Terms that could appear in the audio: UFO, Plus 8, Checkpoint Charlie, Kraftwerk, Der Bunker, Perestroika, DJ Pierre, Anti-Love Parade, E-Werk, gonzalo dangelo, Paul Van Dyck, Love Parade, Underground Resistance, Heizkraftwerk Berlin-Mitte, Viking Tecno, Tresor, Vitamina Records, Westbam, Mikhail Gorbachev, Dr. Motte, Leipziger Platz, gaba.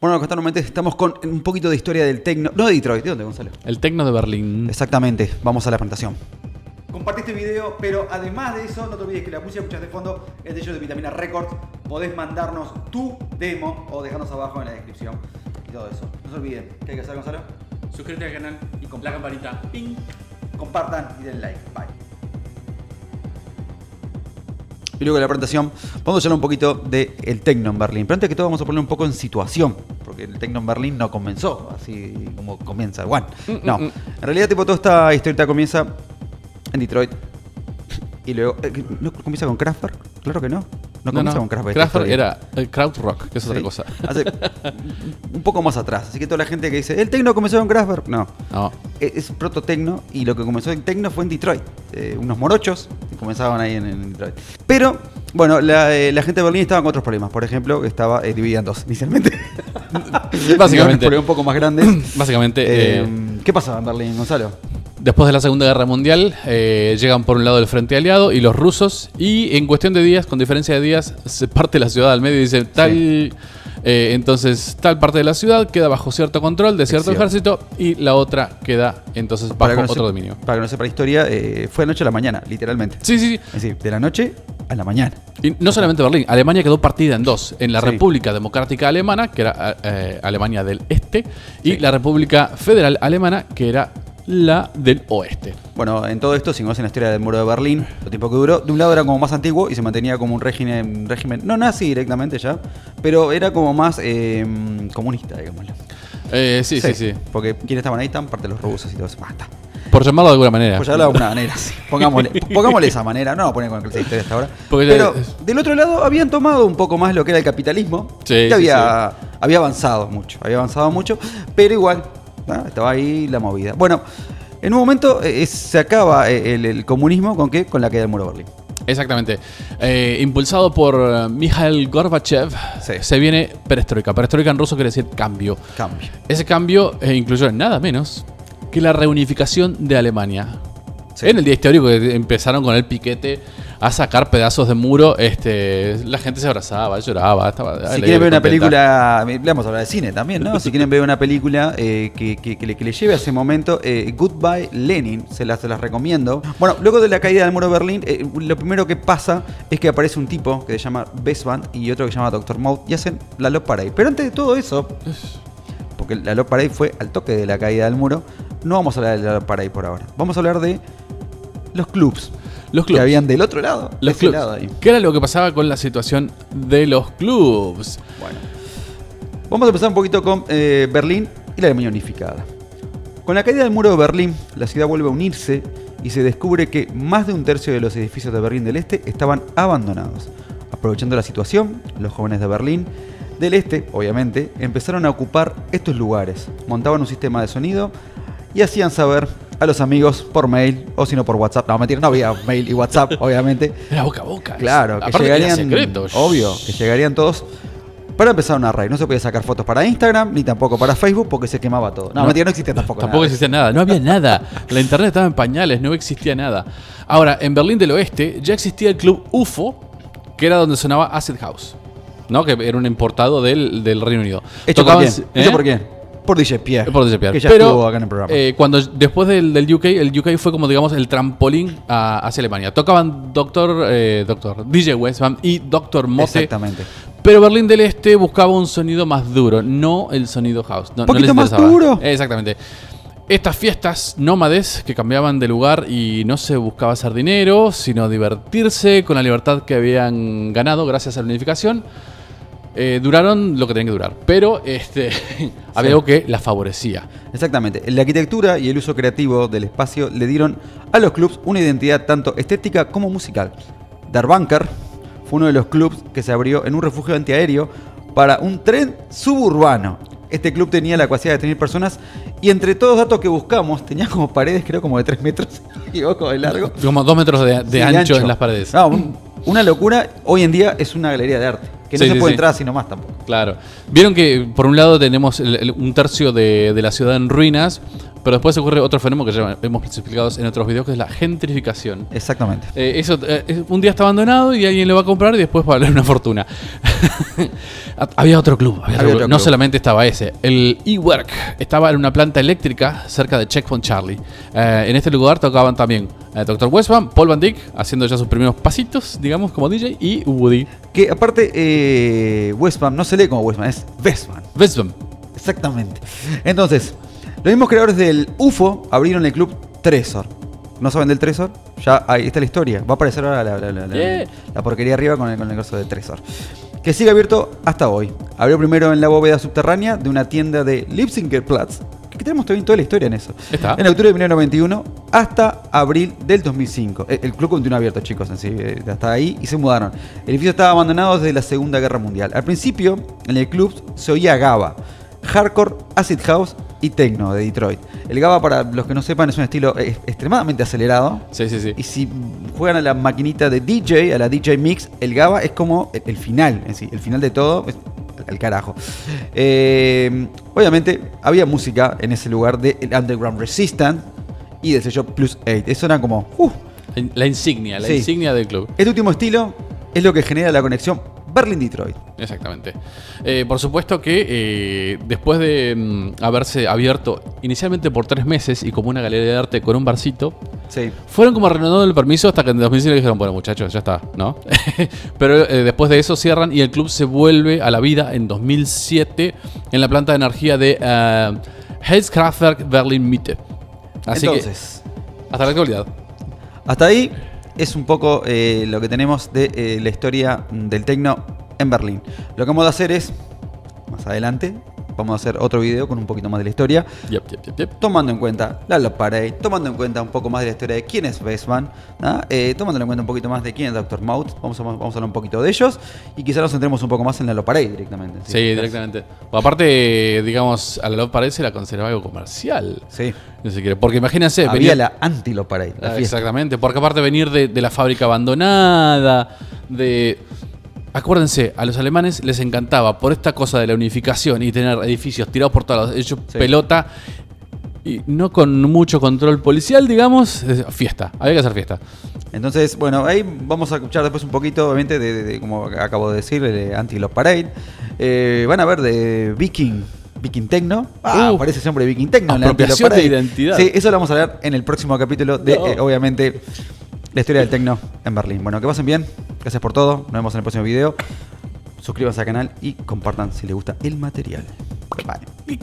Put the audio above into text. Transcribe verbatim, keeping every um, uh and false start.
Bueno, constantemente estamos con un poquito de historia del tecno. No de Detroit, ¿de dónde, Gonzalo? El tecno de Berlín. Exactamente, vamos a la presentación. Comparte este video, pero además de eso, no te olvides que la música que escuchas de fondo es de ellos de Vitamina Records. Podés mandarnos tu demo o dejarnos abajo en la descripción y todo eso. No se olviden, ¿qué hay que hacer, Gonzalo? Suscríbete al canal y con la campanita. Ping. Compartan y den like. Bye. Y luego de la presentación vamos a hablar un poquito del tecno en Berlín. Pero antes que todo vamos a poner un poco en situación, porque el tecno en Berlín no comenzó así como comienza el One. No, en realidad tipo toda esta historia comienza en Detroit y luego... ¿No comienza con Kraftwerk? Claro que no. No comienza no, no. con Kraftwerk. Kraftwerk era el Kraftwerk, que es sí. otra cosa. Hace un poco más atrás. Así que toda la gente que dice, ¿el tecno comenzó con Kraftwerk? No. no. Es, es proto-tecno y lo que comenzó en tecno fue en Detroit. Eh, unos morochos que comenzaban ahí en, en Detroit. Pero, bueno, la, eh, la gente de Berlín estaba con otros problemas. Por ejemplo, estaba eh, dividida en dos inicialmente. Básicamente. Problemas un poco más grandes. Básicamente. Eh, eh... ¿Qué pasaba en Berlín, Gonzalo? Después de la Segunda Guerra Mundial, eh, llegan por un lado el Frente Aliado y los rusos, y en cuestión de días, con diferencia de días, se parte la ciudad al medio y dice tal, sí. eh, entonces tal parte de la ciudad queda bajo cierto control de cierto sí. ejército y la otra queda entonces bajo no otro sepa, dominio. Para que no sepa la historia, eh, fue de noche a la mañana, literalmente. Sí, sí, sí. Es decir, de la noche a la mañana. Y no solamente Berlín, Alemania quedó partida en dos, en la sí. República Democrática Alemana, que era eh, Alemania del Este, y sí. la República Federal Alemana, que era la del oeste. Bueno, en todo esto, si conocen la historia del muro de Berlín, lo tiempo que duró, de un lado era como más antiguo y se mantenía como un régimen, régimen no nazi directamente ya, pero era como más eh, comunista, digámoslo. Eh, sí, sí, sí, sí. Porque quienes estaban ahí están parte de los rusos y todo eso. Basta. Por llamarlo de alguna manera. Por llamarlo de alguna manera, sí. Pongámosle, pongámosle esa manera, no poner con la historia hasta ahora. Pero es... del otro lado habían tomado un poco más lo que era el capitalismo, sí, que sí, había, sí. había avanzado mucho, había avanzado mucho, pero igual... Ah, estaba ahí la movida. Bueno, en un momento eh, se acaba el, el comunismo con qué, con la caída del muro de Berlín. Exactamente. Eh, impulsado por Mikhail Gorbachev, sí. se viene perestroika. Perestroika en ruso quiere decir cambio. Cambio. Ese cambio eh, incluyó nada menos que la reunificación de Alemania. Sí. En el día histórico que empezaron con el piquete a sacar pedazos de muro, este, la gente se abrazaba, lloraba. Estaba, si quieren ver contenta. Una película, vamos a hablar de cine también, ¿no? Si quieren ver una película eh, que, que, que, le, que le lleve a ese momento, eh, Goodbye Lenin, se las, se las recomiendo. Bueno, luego de la caída del muro de Berlín, eh, lo primero que pasa es que aparece un tipo que se llama Westbam y otro que se llama doctor Motte y hacen la Love Parade. Pero antes de todo eso, porque la Love Parade fue al toque de la caída del muro, no vamos a hablar de la Love Parade por ahora. Vamos a hablar de los clubs. Los clubs. Que habían del otro lado. Los clubs. Lado ahí. ¿Qué era lo que pasaba con la situación de los clubs? Bueno. Vamos a empezar un poquito con eh, Berlín y la Alemania unificada. Con la caída del muro de Berlín, la ciudad vuelve a unirse y se descubre que más de un tercio de los edificios de Berlín del Este estaban abandonados. Aprovechando la situación, los jóvenes de Berlín del Este, obviamente, empezaron a ocupar estos lugares. Montaban un sistema de sonido y hacían saber a los amigos por mail o si no por WhatsApp. No, mentira, no había mail y WhatsApp, obviamente. Era boca a boca. Claro, que llegarían, obvio, que llegarían todos para empezar una raid. No se podía sacar fotos para Instagram ni tampoco para Facebook porque se quemaba todo. No, no mentira, no existía tampoco. Tampoco nada. existía nada, no había nada. La internet estaba en pañales, no existía nada. Ahora, en Berlín del Oeste ya existía el club U F O, que era donde sonaba Acid House, ¿no? Que era un importado del, del Reino Unido. ¿Hecho por quién? ¿Eh? ¿Hecho por quién? Por D J Pierre. Por D J Pierre. Que ya Pero, estuvo acá en el programa. Eh, cuando, después del, del U K, el U K fue como, digamos, el trampolín a, hacia Alemania. Tocaban doctor, eh, doctor, D J Westbam y doctor Motte. Exactamente. Pero Berlín del Este buscaba un sonido más duro, no el sonido house. No, ¿Un poquito no les más duro? Exactamente. Estas fiestas nómades que cambiaban de lugar y no se buscaba hacer dinero, sino divertirse con la libertad que habían ganado gracias a la unificación. Eh, duraron lo que tenían que durar, pero este, sí. había algo que las favorecía. Exactamente. La arquitectura y el uso creativo del espacio le dieron a los clubs una identidad tanto estética como musical. Der Bunker fue uno de los clubs que se abrió en un refugio antiaéreo para un tren suburbano. Este club tenía la capacidad de tener personas y entre todos los datos que buscamos tenía como paredes, creo como de tres metros y ojo de largo. Como dos metros de, de, sí, ancho, de ancho en las paredes. No, un, una locura. Hoy en día es una galería de arte. Que no sí, se sí, puede sí. entrar así nomás tampoco. Claro. Vieron que por un lado tenemos el, el, un tercio de, de la ciudad en ruinas, pero después ocurre otro fenómeno que ya hemos explicado en otros videos, que es la gentrificación. Exactamente. Eh, eso eh, un día está abandonado y alguien lo va a comprar y después va a valer una fortuna. Había otro club. Había había otro otro club. No solamente estaba ese. El E-Werk estaba en una planta eléctrica cerca de Checkpoint Charlie. Eh, en este lugar tocaban también eh, doctor Westbam, Paul Van Dyck, haciendo ya sus primeros pasitos, digamos, como D J, y Woody. Que aparte, eh, Westbam no se lee como Westbam, es Westbam. Westbam. Exactamente. Entonces... los mismos creadores del U F O abrieron el club Tresor. ¿No saben del Tresor? Ya ahí está la historia. Va a aparecer ahora la, la, la, la, yeah. la porquería arriba con el, con el caso de Tresor. Que sigue abierto hasta hoy. Abrió primero en la bóveda subterránea de una tienda de Leipziger Platz. Que tenemos también toda la historia en eso. Está. En octubre de mil novecientos noventa y uno hasta abril del dos mil cinco. El, el club continúa abierto, chicos, así, hasta ahí, y se mudaron. El edificio estaba abandonado desde la Segunda Guerra Mundial. Al principio, en el club se oía gaba, hardcore, acid house y techno de Detroit. El gaba, para los que no sepan, es un estilo es extremadamente acelerado. Sí, sí, sí. Y si juegan a la maquinita de D J, a la D J Mix, el gaba es como el, el final en sí. El final de todo es el carajo. Eh, obviamente, había música en ese lugar de el Underground Resistance y del sello Plus ocho. Eso era como... Uh, la insignia, la sí. insignia del club. Este último estilo es lo que genera la conexión Berlín-Detroit. Exactamente. Eh, por supuesto que eh, después de mm, haberse abierto inicialmente por tres meses y como una galería de arte con un barcito, sí. fueron como renovando el permiso hasta que en dos mil cinco dijeron, bueno muchachos, ya está, ¿no? Pero eh, después de eso cierran y el club se vuelve a la vida en dos mil siete en la planta de energía de uh, Heizkraftwerk Berlin-Mitte. Así Entonces, que, hasta la actualidad. Hasta ahí... es un poco eh, lo que tenemos de eh, la historia del techno en Berlín. Lo que vamos a hacer es, más adelante, vamos a hacer otro video con un poquito más de la historia. Yep, yep, yep, yep. Tomando en cuenta la Love Parade, tomando en cuenta un poco más de la historia de quién es Westbam, ¿no? eh, tomando en cuenta un poquito más de quién es doctor Motte. Vamos a, vamos a hablar un poquito de ellos y quizás nos centremos un poco más en la Love Parade directamente. Sí, sí directamente. O aparte, digamos, a la Love Parade se la consideraba algo comercial. Sí. No se quiere. Porque imagínense... había venía... la Anti-Love Parade. La ah, exactamente. Porque aparte de venir de, de la fábrica abandonada, de... Acuérdense, a los alemanes les encantaba por esta cosa de la unificación y tener edificios tirados por todos lados, hechos sí. pelota y no con mucho control policial, digamos, fiesta, había que hacer fiesta. Entonces, bueno, ahí vamos a escuchar después un poquito, obviamente, de, de, de como acabo de decir, de Anti-Love Parade. Eh, van a ver de Viking, Viking Tecno. Ah, uh, parece ese hombre de Viking Tecno. Apropiación de identidad. Sí, eso lo vamos a ver en el próximo capítulo de, no. eh, obviamente... la historia del techno en Berlín. Bueno, que pasen bien. Gracias por todo. Nos vemos en el próximo video. Suscríbanse al canal y compartan si les gusta el material. Bye.